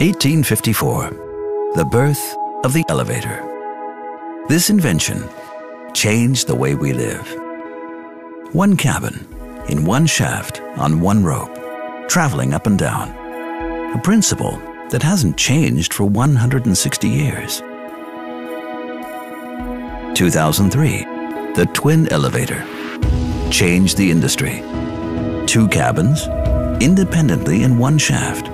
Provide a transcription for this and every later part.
1854, the birth of the elevator. This invention changed the way we live. One cabin, in one shaft, on one rope, traveling up and down. A principle that hasn't changed for 160 years. 2003, the twin elevator changed the industry. Two cabins, independently in one shaft.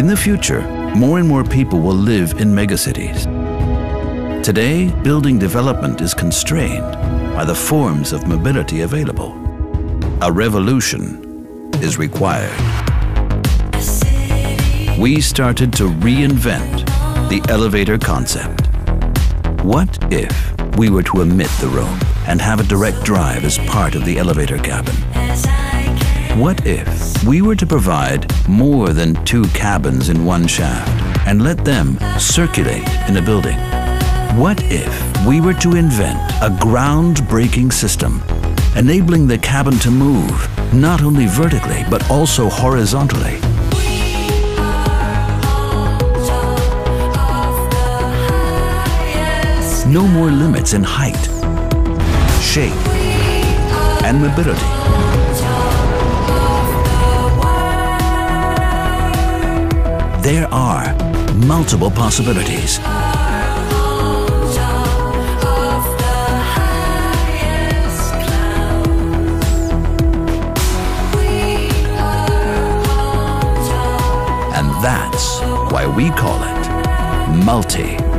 In the future, more and more people will live in megacities. Today, building development is constrained by the forms of mobility available. A revolution is required. We started to reinvent the elevator concept. What if we were to omit the rope and have a direct drive as part of the elevator cabin? What if we were to provide more than two cabins in one shaft and let them circulate in a building? What if we were to invent a groundbreaking system, enabling the cabin to move not only vertically but also horizontally? No more limits in height, shape, and mobility. There are multiple possibilities. And that's why we call it MULTI.